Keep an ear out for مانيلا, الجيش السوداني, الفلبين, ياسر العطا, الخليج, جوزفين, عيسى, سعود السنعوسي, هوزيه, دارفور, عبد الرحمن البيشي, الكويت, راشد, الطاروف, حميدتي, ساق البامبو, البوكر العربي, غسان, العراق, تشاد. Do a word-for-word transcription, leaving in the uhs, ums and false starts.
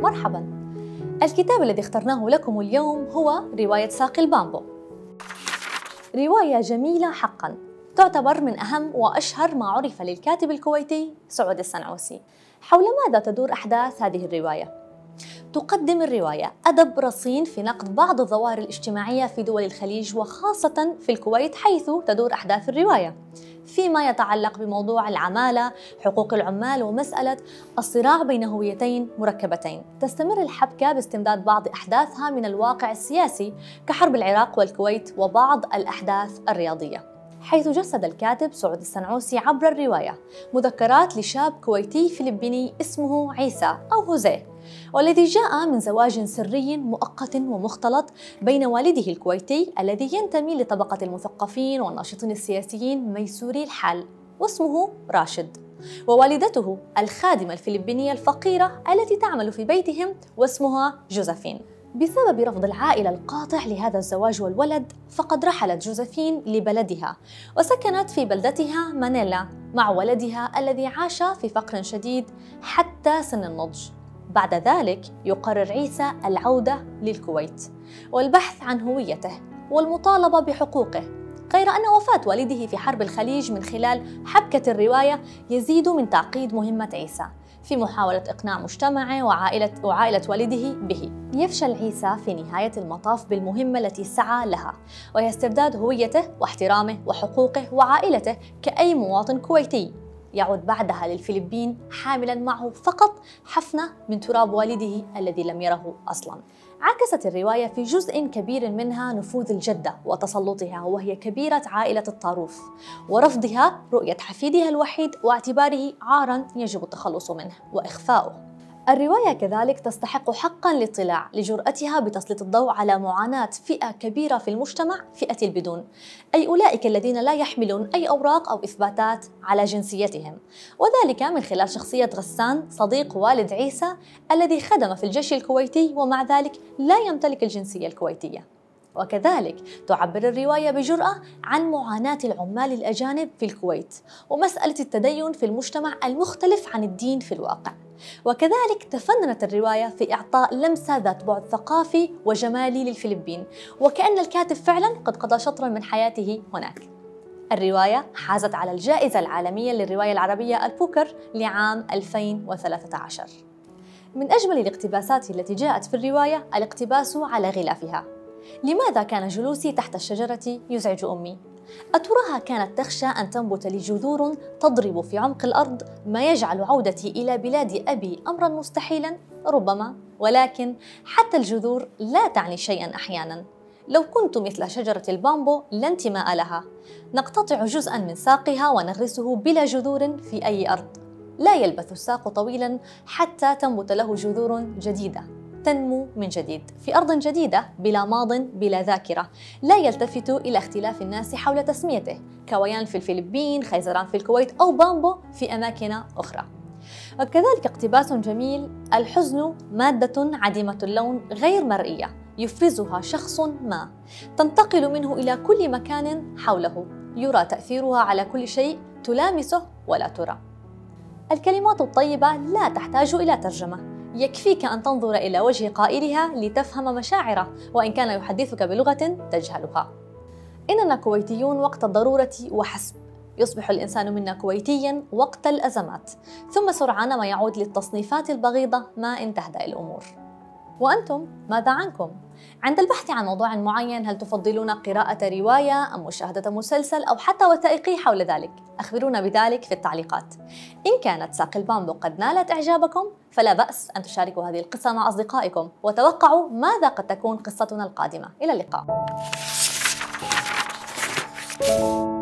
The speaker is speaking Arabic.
مرحبا. الكتاب الذي اخترناه لكم اليوم هو رواية ساق البامبو، رواية جميلة حقا، تعتبر من أهم وأشهر ما عرف للكاتب الكويتي سعود السنعوسي. حول ماذا تدور أحداث هذه الرواية؟ تقدم الرواية أدب رصين في نقد بعض الظواهر الاجتماعية في دول الخليج وخاصة في الكويت، حيث تدور أحداث الرواية فيما يتعلق بموضوع العمالة، حقوق العمال، ومسألة الصراع بين هويتين مركبتين. تستمر الحبكة باستمداد بعض أحداثها من الواقع السياسي كحرب العراق والكويت وبعض الأحداث الرياضية، حيث جسد الكاتب سعود السنعوسي عبر الرواية مذكرات لشاب كويتي فلبيني اسمه عيسى أو هوزيه، والذي جاء من زواج سري مؤقت ومختلط بين والده الكويتي الذي ينتمي لطبقة المثقفين والناشطين السياسيين ميسوري الحال واسمه راشد، ووالدته الخادمة الفلبينية الفقيرة التي تعمل في بيتهم واسمها جوزفين. بسبب رفض العائلة القاطع لهذا الزواج والولد، فقد رحلت جوزفين لبلدها وسكنت في بلدتها مانيلا مع ولدها الذي عاش في فقر شديد حتى سن النضج. بعد ذلك يقرر عيسى العودة للكويت والبحث عن هويته والمطالبة بحقوقه، غير أن وفاة والده في حرب الخليج من خلال حبكة الرواية يزيد من تعقيد مهمة عيسى في محاولة إقناع مجتمعه وعائلة, وعائلة والده به. يفشل عيسى في نهاية المطاف بالمهمة التي سعى لها، وهي استرداد هويته واحترامه وحقوقه وعائلته كأي مواطن كويتي. يعود بعدها للفلبين حاملاً معه فقط حفنة من تراب والده الذي لم يره أصلاً. عكست الرواية في جزء كبير منها نفوذ الجدة وتسلطها، وهي كبيرة عائلة الطاروف، ورفضها رؤية حفيدها الوحيد واعتباره عاراً يجب التخلص منه وإخفاؤه. الرواية كذلك تستحق حقاً الاطلاع لجرأتها بتسليط الضوء على معاناة فئة كبيرة في المجتمع، فئة البدون، أي أولئك الذين لا يحملون أي أوراق أو إثباتات على جنسيتهم، وذلك من خلال شخصية غسان صديق والد عيسى الذي خدم في الجيش الكويتي ومع ذلك لا يمتلك الجنسية الكويتية. وكذلك تعبر الرواية بجرأة عن معاناة العمال الأجانب في الكويت ومسألة التدين في المجتمع المختلف عن الدين في الواقع. وكذلك تفننت الرواية في إعطاء لمسة ذات بعد ثقافي وجمالي للفلبين، وكأن الكاتب فعلا قد قضى شطرا من حياته هناك. الرواية حازت على الجائزة العالمية للرواية العربية البوكر لعام ألفين وثلاثة عشر. من أجمل الاقتباسات التي جاءت في الرواية الاقتباس على غلافها: لماذا كان جلوسي تحت الشجرة يزعج أمي؟ أتراها كانت تخشى أن تنبت لي جذور تضرب في عمق الأرض ما يجعل عودتي إلى بلاد أبي أمرا مستحيلا؟ ربما، ولكن حتى الجذور لا تعني شيئا أحيانا. لو كنت مثل شجرة البامبو لا انتماء لها، نقتطع جزءا من ساقها ونغرسه بلا جذور في أي أرض. لا يلبث الساق طويلا حتى تنبت له جذور جديدة تنمو من جديد في أرض جديدة بلا ماض بلا ذاكرة. لا يلتفت إلى اختلاف الناس حول تسميته، كويان في الفلبين، خيزران في الكويت، أو بامبو في أماكن أخرى. وكذلك اقتباس جميل: الحزن مادة عديمة اللون غير مرئية يفرزها شخص ما، تنتقل منه إلى كل مكان حوله، يرى تأثيرها على كل شيء تلامسه ولا ترى. الكلمات الطيبة لا تحتاج إلى ترجمة، يكفيك أن تنظر إلى وجه قائلها لتفهم مشاعره وإن كان يحدثك بلغة تجهلها. إننا كويتيون وقت الضرورة وحسب، يصبح الإنسان منا كويتيا وقت الأزمات، ثم سرعان ما يعود للتصنيفات البغيضة ما إن تهدأ الأمور. وأنتم ماذا عنكم؟ عند البحث عن موضوع معين، هل تفضلون قراءة رواية أم مشاهدة مسلسل أو حتى وثائقي حول ذلك؟ أخبرونا بذلك في التعليقات. إن كانت ساق البامبو قد نالت إعجابكم، فلا بأس أن تشاركوا هذه القصة مع أصدقائكم، وتوقعوا ماذا قد تكون قصتنا القادمة. إلى اللقاء.